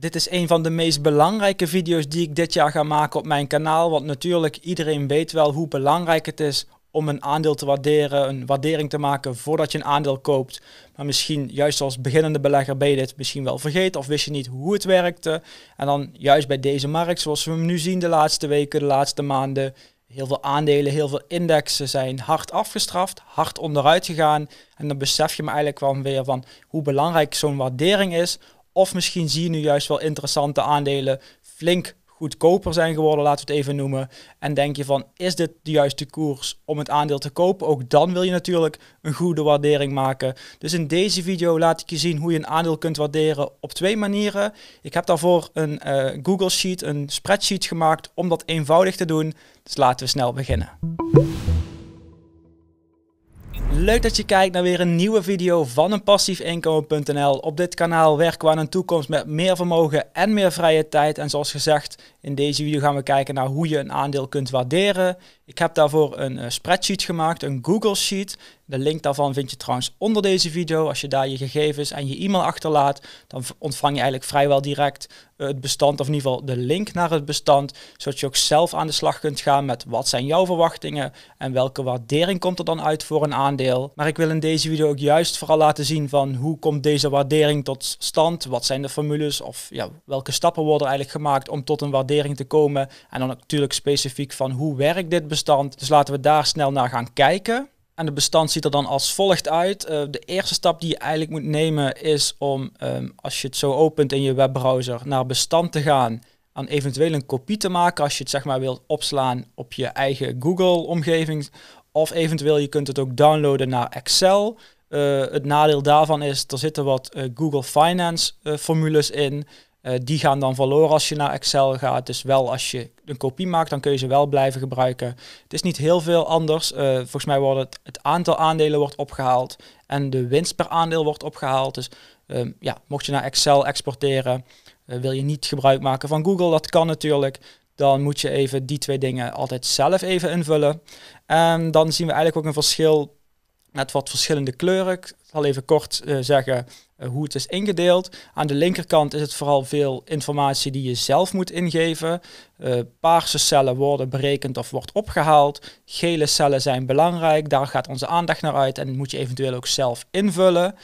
Dit is een van de meest belangrijke video's die ik dit jaar ga maken op mijn kanaal. Want natuurlijk, iedereen weet wel hoe belangrijk het is om een aandeel te waarderen, een waardering te maken voordat je een aandeel koopt. Maar misschien juist als beginnende belegger ben je dit misschien wel vergeten of wist je niet hoe het werkte. En dan juist bij deze markt, zoals we hem nu zien de laatste weken, de laatste maanden, heel veel aandelen, heel veel indexen zijn hard afgestraft, hard onderuit gegaan. En dan besef je me eigenlijk wel weer van hoe belangrijk zo'n waardering is. Of misschien zie je nu juist wel interessante aandelen flink goedkoper zijn geworden, laten we het even noemen. En denk je van, is dit de juiste koers om het aandeel te kopen? Ook dan wil je natuurlijk een goede waardering maken. Dus in deze video laat ik je zien hoe je een aandeel kunt waarderen op twee manieren. Ik heb daarvoor een Google Sheet, een spreadsheet gemaakt om dat eenvoudig te doen. Dus laten we snel beginnen. Leuk dat je kijkt naar weer een nieuwe video van eenpassiefinkomen.nl. Op dit kanaal werken we aan een toekomst met meer vermogen en meer vrije tijd. En zoals gezegd, in deze video gaan we kijken naar hoe je een aandeel kunt waarderen. Ik heb daarvoor een spreadsheet gemaakt, een Google Sheet. De link daarvan vind je trouwens onder deze video. Als je daar je gegevens en je e-mail achterlaat, dan ontvang je eigenlijk vrijwel direct het bestand, of in ieder geval de link naar het bestand, zodat je ook zelf aan de slag kunt gaan met wat zijn jouw verwachtingen en welke waardering komt er dan uit voor een aandeel. Maar ik wil in deze video ook juist vooral laten zien van hoe komt deze waardering tot stand, wat zijn de formules of ja, welke stappen worden eigenlijk gemaakt om tot een waardering te komen en dan natuurlijk specifiek van hoe werkt dit bestand. Dus laten we daar snel naar gaan kijken. En het bestand ziet er dan als volgt uit. De eerste stap die je eigenlijk moet nemen is om, als je het zo opent in je webbrowser, naar bestand te gaan. En eventueel een kopie te maken als je het zeg maar wilt opslaan op je eigen Google-omgeving. Of eventueel je kunt het ook downloaden naar Excel. Het nadeel daarvan is, er zitten wat Google Finance formules in. Die gaan dan verloren als je naar Excel gaat. Dus wel als je een kopie maakt, dan kun je ze wel blijven gebruiken. Het is niet heel veel anders. Volgens mij wordt het aantal aandelen wordt opgehaald en de winst per aandeel wordt opgehaald. Dus ja, mocht je naar Excel exporteren, wil je niet gebruik maken van Google, dat kan natuurlijk. Dan moet je even die twee dingen altijd zelf even invullen. En dan zien we eigenlijk ook een verschil met wat verschillende kleuren. Ik zal even kort zeggen hoe het is ingedeeld. Aan de linkerkant is het vooral veel informatie die je zelf moet ingeven. Paarse cellen worden berekend of wordt opgehaald. Gele cellen zijn belangrijk. Daar gaat onze aandacht naar uit en moet je eventueel ook zelf invullen.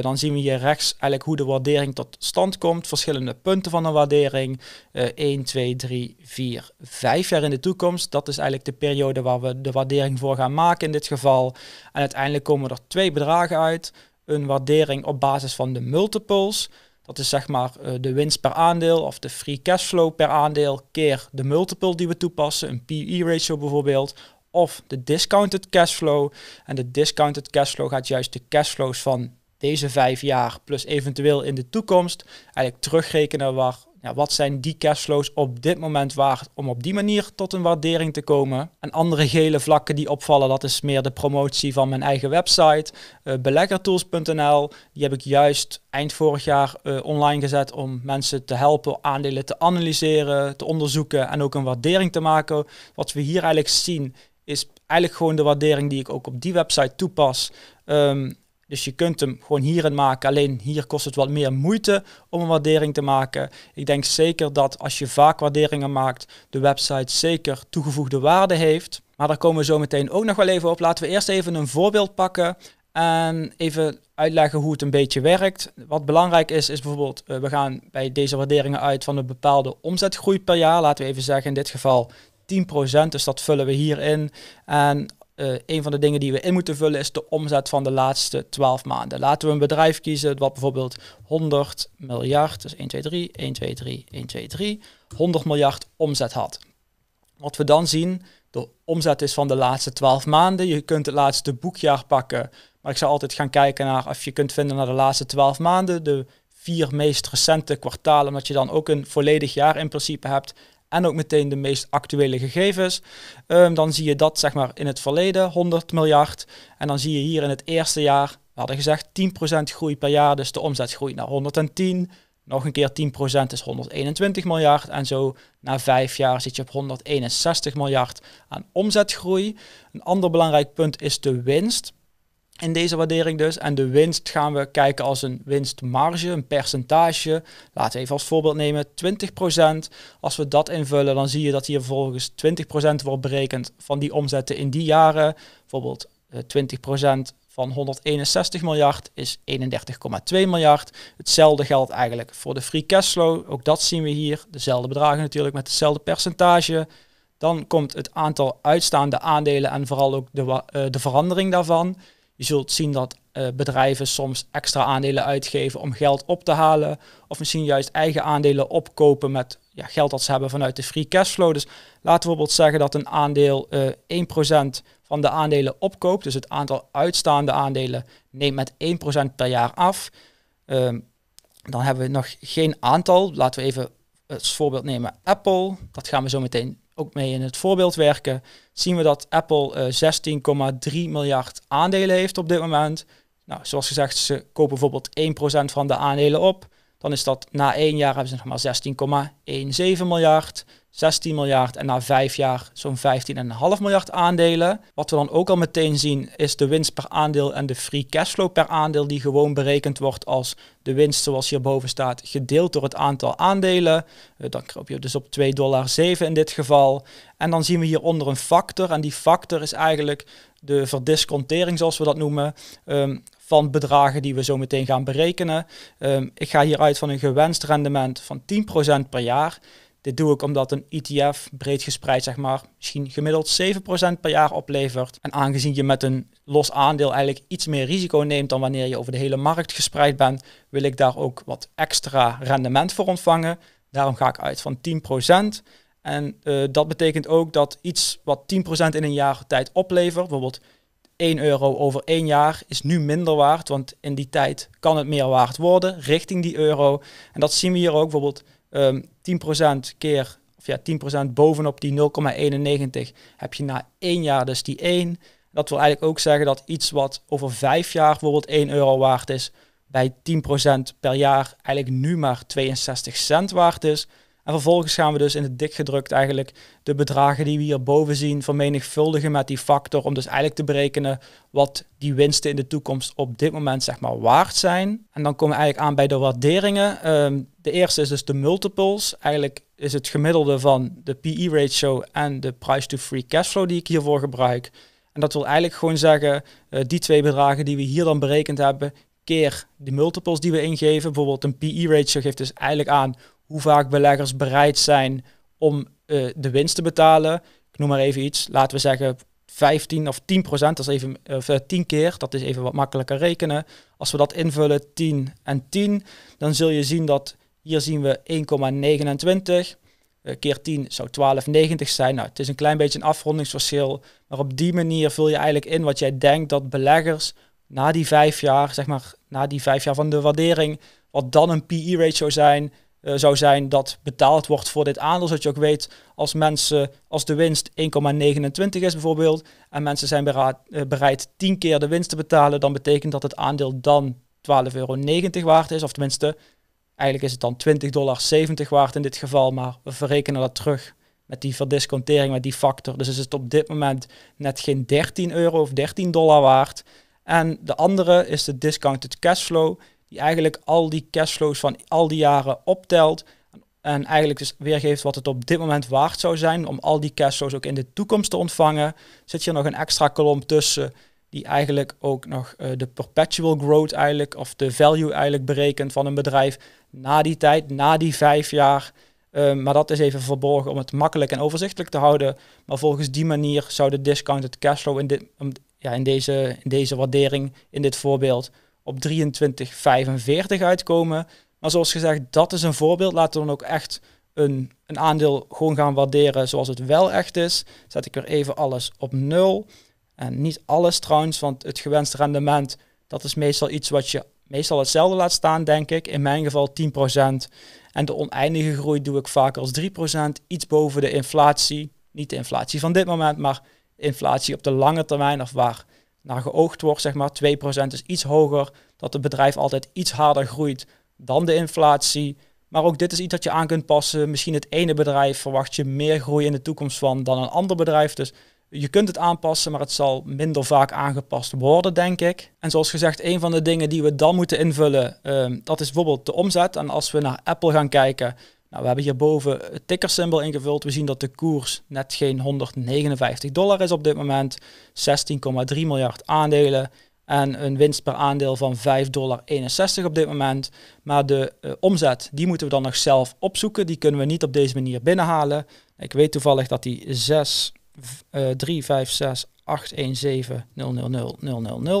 Dan zien we hier rechts eigenlijk hoe de waardering tot stand komt. Verschillende punten van een waardering. 1, 2, 3, 4, 5 jaar in de toekomst. Dat is eigenlijk de periode waar we de waardering voor gaan maken in dit geval. En uiteindelijk komen er twee bedragen uit. Een waardering op basis van de multiples. Dat is zeg maar de winst per aandeel of de free cashflow per aandeel keer de multiple die we toepassen. Een PE-ratio bijvoorbeeld. Of de discounted cashflow. En de discounted cashflow gaat juist de cashflows van deze 5 jaar plus eventueel in de toekomst eigenlijk terugrekenen waar, ja, wat zijn die cashflows op dit moment waard om op die manier tot een waardering te komen. En andere gele vlakken die opvallen, dat is meer de promotie van mijn eigen website. Beleggertools.nl, die heb ik juist eind vorig jaar online gezet om mensen te helpen aandelen te analyseren, te onderzoeken en ook een waardering te maken. Wat we hier eigenlijk zien is eigenlijk gewoon de waardering die ik ook op die website toepas. Dus je kunt hem gewoon hierin maken. Alleen hier kost het wat meer moeite om een waardering te maken. Ik denk zeker dat als je vaak waarderingen maakt, de website zeker toegevoegde waarde heeft. Maar daar komen we zo meteen ook nog wel even op. Laten we eerst even een voorbeeld pakken en even uitleggen hoe het een beetje werkt. Wat belangrijk is bijvoorbeeld, we gaan bij deze waarderingen uit van een bepaalde omzetgroei per jaar. Laten we even zeggen in dit geval 10%. Dus dat vullen we hierin. En een van de dingen die we in moeten vullen is de omzet van de laatste 12 maanden. Laten we een bedrijf kiezen wat bijvoorbeeld 100 miljard, dus 100 miljard omzet had. Wat we dan zien, de omzet is van de laatste 12 maanden. Je kunt het laatste boekjaar pakken, maar ik zou altijd gaan kijken naar of je kunt vinden naar de laatste 12 maanden, de 4 meest recente kwartalen, omdat je dan ook een volledig jaar in principe hebt. En ook meteen de meest actuele gegevens. Dan zie je dat zeg maar in het verleden 100 miljard. En dan zie je hier in het eerste jaar, we hadden gezegd 10% groei per jaar. Dus de omzet groeit naar 110. Nog een keer 10% is 121 miljard. En zo na 5 jaar zit je op 161 miljard aan omzetgroei. Een ander belangrijk punt is de winst. in deze waardering dus. En de winst gaan we kijken als een winstmarge, een percentage. Laten we even als voorbeeld nemen 20%. Als we dat invullen, dan zie je dat hier vervolgens 20% wordt berekend van die omzetten in die jaren. Bijvoorbeeld 20% van 161 miljard is 31,2 miljard. Hetzelfde geldt eigenlijk voor de free cashflow. Ook dat zien we hier. Dezelfde bedragen natuurlijk met hetzelfde percentage. Dan komt het aantal uitstaande aandelen en vooral ook de verandering daarvan. Je zult zien dat bedrijven soms extra aandelen uitgeven om geld op te halen. Of misschien juist eigen aandelen opkopen met geld dat ze hebben vanuit de free cashflow. Dus laten we bijvoorbeeld zeggen dat een aandeel 1% van de aandelen opkoopt. Dus het aantal uitstaande aandelen neemt met 1% per jaar af. Dan hebben we nog geen aantal. Laten we even als voorbeeld nemen Apple. Dat gaan we zo meteen ook mee in het voorbeeld werken. Zien we dat Apple 16,3 miljard aandelen heeft op dit moment. Nou, zoals gezegd, ze kopen bijvoorbeeld 1% van de aandelen op. Dan is dat na 1 jaar hebben ze nog maar 16,17 miljard, 16 miljard en na 5 jaar zo'n 15,5 miljard aandelen. Wat we dan ook al meteen zien is de winst per aandeel en de free cashflow per aandeel die gewoon berekend wordt als de winst zoals hierboven staat gedeeld door het aantal aandelen. Dan koop je dus op $2,07 in dit geval. En dan zien we hieronder een factor en die factor is eigenlijk de verdiscontering zoals we dat noemen. Van bedragen die we zo meteen gaan berekenen. Ik ga hieruit van een gewenst rendement van 10% per jaar. Dit doe ik omdat een ETF, breed gespreid zeg maar, misschien gemiddeld 7% per jaar oplevert. En aangezien je met een los aandeel eigenlijk iets meer risico neemt dan wanneer je over de hele markt gespreid bent, wil ik daar ook wat extra rendement voor ontvangen. Daarom ga ik uit van 10%. En dat betekent ook dat iets wat 10% in een jaar tijd oplevert, bijvoorbeeld €1 over 1 jaar is nu minder waard, want in die tijd kan het meer waard worden richting die euro. En dat zien we hier ook bijvoorbeeld 10% keer, of 10% bovenop die 0,91 heb je na 1 jaar dus die 1. Dat wil eigenlijk ook zeggen dat iets wat over 5 jaar bijvoorbeeld €1 waard is, bij 10% per jaar eigenlijk nu maar 62 cent waard is. En vervolgens gaan we dus in het dikgedrukt eigenlijk de bedragen die we hierboven zien vermenigvuldigen met die factor om dus eigenlijk te berekenen wat die winsten in de toekomst op dit moment zeg maar waard zijn. En dan komen we eigenlijk aan bij de waarderingen. De eerste is dus de multiples. Eigenlijk is het gemiddelde van de PE ratio en de price to free cashflow die ik hiervoor gebruik. En dat wil eigenlijk gewoon zeggen die twee bedragen die we hier dan berekend hebben keer de multiples die we ingeven. Bijvoorbeeld een PE ratio geeft dus eigenlijk aan hoe vaak beleggers bereid zijn om de winst te betalen. Ik noem maar even iets. Laten we zeggen 15 of 10%. Dat is even 10 keer. Dat is even wat makkelijker rekenen. Als we dat invullen, 10 en 10. Dan zul je zien dat hier zien we 1,29. Keer 10 zou 12,90 zijn. Nou, het is een klein beetje een afrondingsverschil. Maar op die manier vul je eigenlijk in wat jij denkt dat beleggers na die 5 jaar, zeg maar na die 5 jaar van de waardering, wat dan een PE ratio zijn, zou zijn dat betaald wordt voor dit aandeel, zodat je ook weet als mensen, als de winst 1,29 is bijvoorbeeld en mensen zijn bereid 10 keer de winst te betalen, dan betekent dat het aandeel dan €12,90 waard is, of tenminste eigenlijk is het dan $20,70 waard in dit geval, maar we verrekenen dat terug met die verdiscontering, met die factor, dus is het op dit moment net geen €13 of $13 waard. En de andere is de discounted cashflow, die eigenlijk al die cashflows van al die jaren optelt en eigenlijk dus weergeeft wat het op dit moment waard zou zijn om al die cashflows ook in de toekomst te ontvangen. Zit hier nog een extra kolom tussen die eigenlijk ook nog de perpetual growth eigenlijk, of de value eigenlijk berekent van een bedrijf na die tijd, na die 5 jaar. Maar dat is even verborgen om het makkelijk en overzichtelijk te houden. Maar volgens die manier zou de discounted cashflow in deze waardering, in dit voorbeeld, op 23,45 uitkomen. Maar zoals gezegd, dat is een voorbeeld. Laten we dan ook echt een aandeel gewoon gaan waarderen zoals het wel echt is. Zet ik weer even alles op 0. En niet alles trouwens, want het gewenste rendement, dat is meestal iets wat je meestal hetzelfde laat staan, denk ik. In mijn geval 10%. En de oneindige groei doe ik vaak als 3%. Iets boven de inflatie. Niet de inflatie van dit moment, maar inflatie op de lange termijn of waar naar geoogd wordt, zeg maar 2% is iets hoger, dat het bedrijf altijd iets harder groeit dan de inflatie. Maar ook dit is iets dat je aan kunt passen. Misschien het ene bedrijf verwacht je meer groei in de toekomst van dan een ander bedrijf. Dus Je kunt het aanpassen, maar het zal minder vaak aangepast worden, denk ik. En zoals gezegd, een van de dingen die we dan moeten invullen, dat is bijvoorbeeld de omzet. En als we naar Apple gaan kijken, nou, we hebben hierboven het tickersymbool ingevuld. We zien dat de koers net geen $159 is op dit moment. 16,3 miljard aandelen en een winst per aandeel van $5,61 op dit moment. Maar de omzet, die moeten we dan nog zelf opzoeken. Die kunnen we niet op deze manier binnenhalen. Ik weet toevallig dat die 35681700000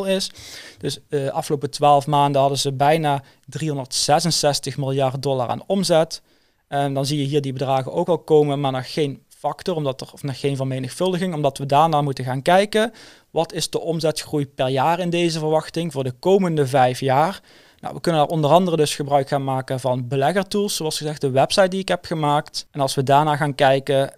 is. Dus de afgelopen 12 maanden hadden ze bijna $366 miljard aan omzet. Dan zie je hier die bedragen ook al komen, maar nog geen factor, nog geen vermenigvuldiging, omdat we daarna moeten gaan kijken. Wat is de omzetgroei per jaar in deze verwachting voor de komende 5 jaar? Nou, we kunnen daar onder andere dus gebruik gaan maken van Beleggertools, zoals gezegd de website die ik heb gemaakt. En als we daarna gaan kijken,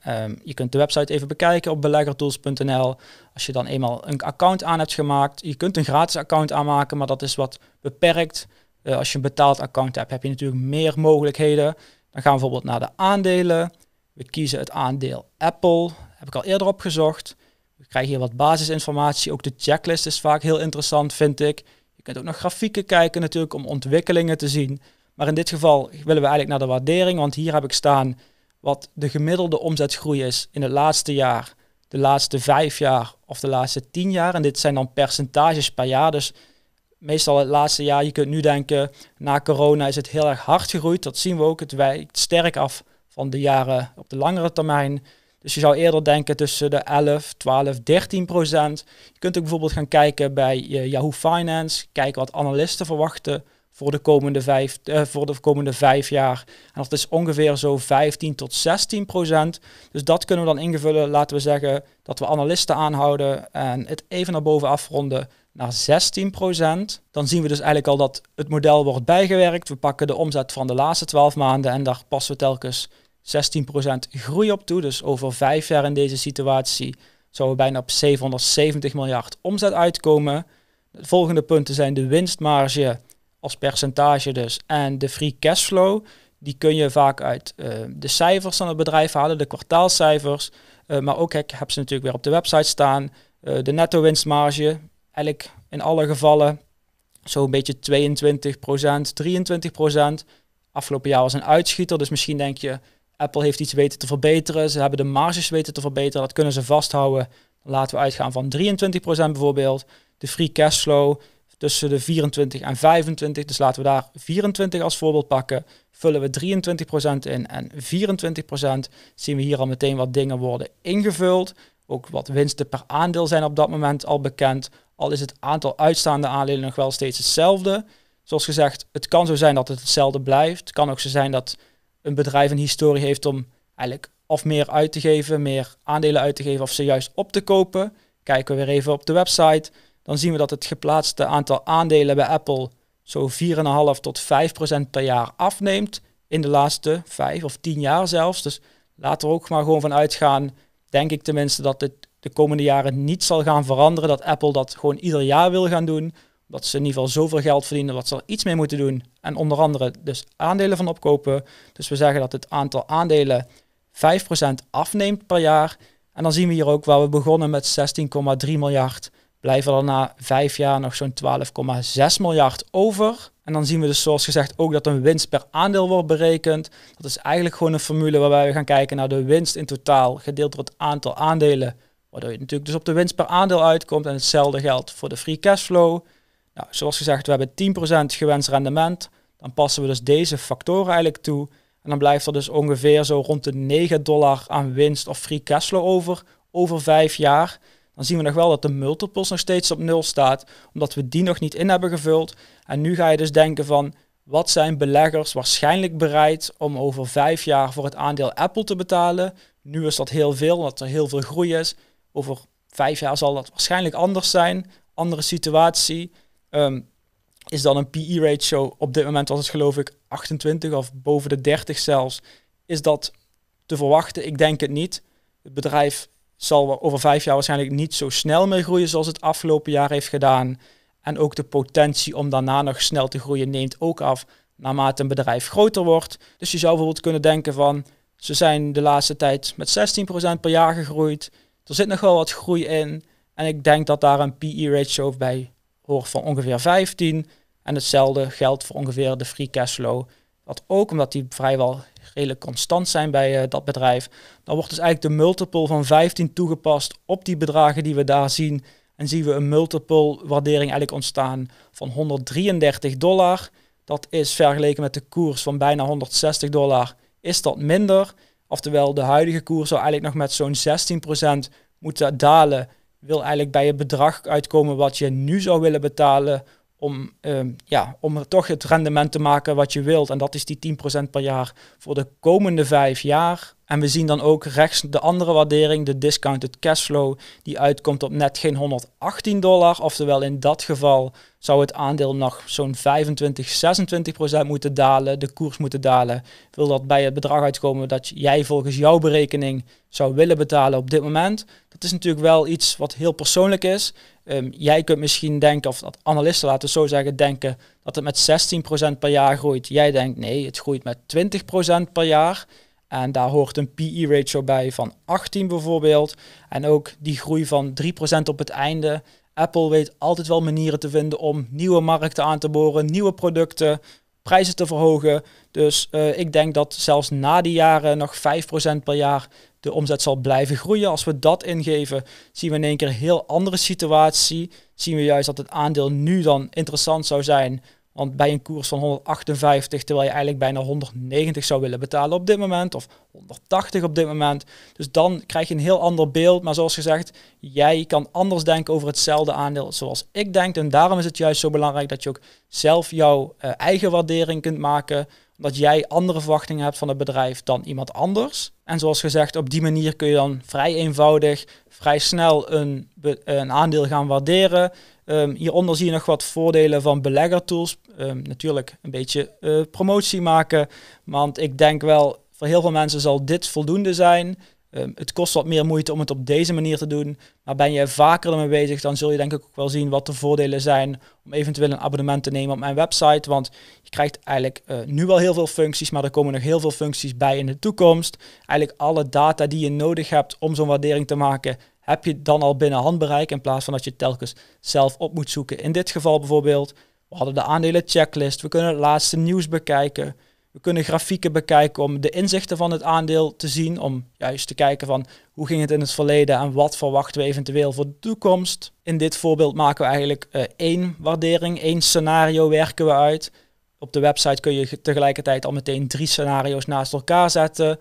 je kunt de website even bekijken op Beleggertools.nl. Als je dan eenmaal een account aan hebt gemaakt, je kunt een gratis account aanmaken, maar dat is wat beperkt. Als je een betaald account hebt, heb je natuurlijk meer mogelijkheden. Dan gaan we bijvoorbeeld naar de aandelen. We kiezen het aandeel Apple, heb ik al eerder opgezocht. We krijgen hier wat basisinformatie, ook de checklist is vaak heel interessant, vind ik. Je kunt ook nog grafieken kijken natuurlijk om ontwikkelingen te zien. Maar in dit geval willen we eigenlijk naar de waardering, want hier heb ik staan wat de gemiddelde omzetgroei is in het laatste jaar, de laatste 5 jaar of de laatste 10 jaar. En dit zijn dan percentages per jaar, dus meestal het laatste jaar. Je kunt nu denken, na corona is het heel erg hard gegroeid. Dat zien we ook, het wijkt sterk af van de jaren op de langere termijn. Dus je zou eerder denken tussen de 11, 12, 13%. Je kunt ook bijvoorbeeld gaan kijken bij Yahoo Finance. Kijken wat analisten verwachten voor de komende 5 jaar. En dat is ongeveer zo 15 tot 16%. Dus dat kunnen we dan ingevullen. Laten we zeggen dat we analisten aanhouden en het even naar boven afronden naar 16%. Dan zien we dus eigenlijk al dat het model wordt bijgewerkt. We pakken de omzet van de laatste 12 maanden en daar passen we telkens 16% groei op toe. Dus over 5 jaar in deze situatie zouden we bijna op $770 miljard omzet uitkomen. De volgende punten zijn de winstmarge als percentage dus en de free cashflow. Die kun je vaak uit de cijfers van het bedrijf halen, de kwartaalcijfers. Maar ook ik heb ze natuurlijk weer op de website staan. De netto winstmarge, eigenlijk in alle gevallen zo'n beetje 22%, 23%. Afgelopen jaar was een uitschieter, dus misschien denk je, Apple heeft iets weten te verbeteren. Ze hebben de marges weten te verbeteren, dat kunnen ze vasthouden. Dan laten we uitgaan van 23% bijvoorbeeld. De free cashflow tussen de 24 en 25, dus laten we daar 24 als voorbeeld pakken. Vullen we 23% in en 24%, zien we hier al meteen wat dingen worden ingevuld. Ook wat winsten per aandeel zijn op dat moment al bekend. Al is het aantal uitstaande aandelen nog wel steeds hetzelfde. Zoals gezegd, het kan zo zijn dat het hetzelfde blijft. Het kan ook zo zijn dat een bedrijf een historie heeft om eigenlijk of meer uit te geven, meer aandelen uit te geven of ze juist op te kopen. Kijken we weer even op de website. Dan zien we dat het geplaatste aantal aandelen bij Apple zo 4,5 tot 5% per jaar afneemt. In de laatste 5 of 10 jaar zelfs. Dus laten we ook maar gewoon van uitgaan, denk ik tenminste, dat dit de komende jaren niet zal gaan veranderen. Dat Apple dat gewoon ieder jaar wil gaan doen. Dat ze in ieder geval zoveel geld verdienen dat ze er iets mee moeten doen. En onder andere dus aandelen van opkopen. Dus we zeggen dat het aantal aandelen 5% afneemt per jaar. En dan zien we hier ook waar we begonnen met 16,3 miljard. Blijven er na 5 jaar nog zo'n 12,6 miljard over. En dan zien we dus zoals gezegd ook dat een winst per aandeel wordt berekend. Dat is eigenlijk gewoon een formule waarbij we gaan kijken naar de winst in totaal gedeeld door het aantal aandelen. Waardoor je natuurlijk dus op de winst per aandeel uitkomt. En hetzelfde geldt voor de free cashflow. Nou, zoals gezegd, we hebben 10% gewenst rendement. Dan passen we dus deze factoren eigenlijk toe. En dan blijft er dus ongeveer zo rond de $9 aan winst of free cashflow over 5 jaar. Dan zien we nog wel dat de multiples nog steeds op 0 staat, omdat we die nog niet in hebben gevuld. En nu ga je dus denken van, wat zijn beleggers waarschijnlijk bereid om over 5 jaar voor het aandeel Apple te betalen? Nu is dat heel veel, omdat er heel veel groei is. Over 5 jaar zal dat waarschijnlijk anders zijn, andere situatie. Is dan een PE-ratio, op dit moment was het geloof ik 28 of boven de 30 zelfs. Is dat te verwachten? Ik denk het niet. Het bedrijf zal over 5 jaar waarschijnlijk niet zo snel meer groeien zoals het afgelopen jaar heeft gedaan. En ook de potentie om daarna nog snel te groeien neemt ook af naarmate een bedrijf groter wordt. Dus je zou bijvoorbeeld kunnen denken van, ze zijn de laatste tijd met 16% per jaar gegroeid. Er zit nog wel wat groei in. En ik denk dat daar een PE-ratio bij hoort van ongeveer 15. En hetzelfde geldt voor ongeveer de free cashflow. Dat ook, omdat die vrijwel redelijk constant zijn bij dat bedrijf. Dan wordt dus eigenlijk de multiple van 15 toegepast op die bedragen die we daar zien. En zien we een multiple waardering eigenlijk ontstaan van $133. Dat is vergeleken met de koers van bijna $160. Is dat minder? Oftewel, de huidige koers zou eigenlijk nog met zo'n 16% moeten dalen. Wil eigenlijk bij het bedrag uitkomen wat je nu zou willen betalen om toch het rendement te maken wat je wilt. En dat is die 10% per jaar voor de komende 5 jaar. En we zien dan ook rechts de andere waardering, de discounted cashflow, die uitkomt op net geen $118. Oftewel, in dat geval zou het aandeel nog zo'n 25-26% moeten dalen, de koers moeten dalen. Wil dat bij het bedrag uitkomen dat jij volgens jouw berekening zou willen betalen op dit moment? Dat is natuurlijk wel iets wat heel persoonlijk is. Jij kunt misschien denken, of dat analisten laten zo zeggen, denken dat het met 16% per jaar groeit. Jij denkt, nee, het groeit met 20% per jaar. En daar hoort een PE-ratio bij van 18 bijvoorbeeld. En ook die groei van 3% op het einde. Apple weet altijd wel manieren te vinden om nieuwe markten aan te boren, nieuwe producten, prijzen te verhogen. Dus ik denk dat zelfs na die jaren nog 5% per jaar de omzet zal blijven groeien. Als we dat ingeven, zien we in één keer een heel andere situatie. Zien we juist dat het aandeel nu dan interessant zou zijn. Want bij een koers van 158, terwijl je eigenlijk bijna 190 zou willen betalen op dit moment, of 180 op dit moment. Dus dan krijg je een heel ander beeld. Maar zoals gezegd, jij kan anders denken over hetzelfde aandeel zoals ik denk. En daarom is het juist zo belangrijk dat je ook zelf jouw eigen waardering kunt maken. Omdat jij andere verwachtingen hebt van het bedrijf dan iemand anders. En zoals gezegd, op die manier kun je dan vrij eenvoudig, vrij snel een aandeel gaan waarderen. Hieronder zie je nog wat voordelen van Beleggertools. Natuurlijk een beetje promotie maken. Want ik denk wel, voor heel veel mensen zal dit voldoende zijn. Het kost wat meer moeite om het op deze manier te doen. Maar ben je vaker ermee bezig, dan zul je denk ik ook wel zien wat de voordelen zijn om eventueel een abonnement te nemen op mijn website. Want je krijgt eigenlijk nu al heel veel functies, maar er komen nog heel veel functies bij in de toekomst. Eigenlijk alle data die je nodig hebt om zo'n waardering te maken, heb je dan al binnen handbereik, in plaats van dat je het telkens zelf op moet zoeken. In dit geval bijvoorbeeld, we hadden de aandelen checklist, we kunnen het laatste nieuws bekijken. We kunnen grafieken bekijken om de inzichten van het aandeel te zien. Om juist te kijken van hoe ging het in het verleden en wat verwachten we eventueel voor de toekomst. In dit voorbeeld maken we eigenlijk één waardering, één scenario werken we uit. Op de website kun je tegelijkertijd al meteen 3 scenario's naast elkaar zetten.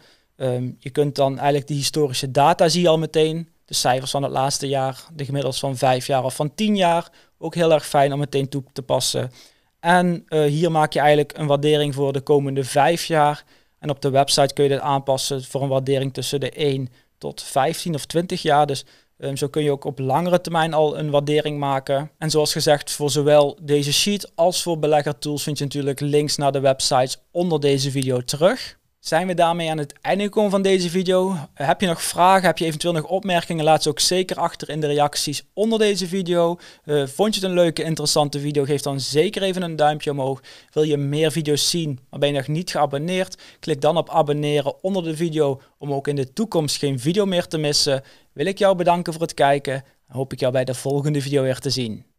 Je kunt dan eigenlijk die historische data zie je al meteen. De cijfers van het laatste jaar, de gemiddels van 5 jaar of van 10 jaar. Ook heel erg fijn om meteen toe te passen. En hier maak je eigenlijk een waardering voor de komende 5 jaar. En op de website kun je dit aanpassen voor een waardering tussen de 1 tot 15 of 20 jaar. Dus zo kun je ook op langere termijn al een waardering maken. En zoals gezegd, voor zowel deze sheet als voor Beleggertools vind je natuurlijk links naar de websites onder deze video terug. Zijn we daarmee aan het einde gekomen van deze video? Heb je nog vragen? Heb je eventueel nog opmerkingen? Laat ze ook zeker achter in de reacties onder deze video. Vond je het een leuke, interessante video? Geef dan zeker even een duimpje omhoog. Wil je meer video's zien, maar ben je nog niet geabonneerd? Klik dan op abonneren onder de video om ook in de toekomst geen video meer te missen. Wil ik jou bedanken voor het kijken en hoop ik jou bij de volgende video weer te zien.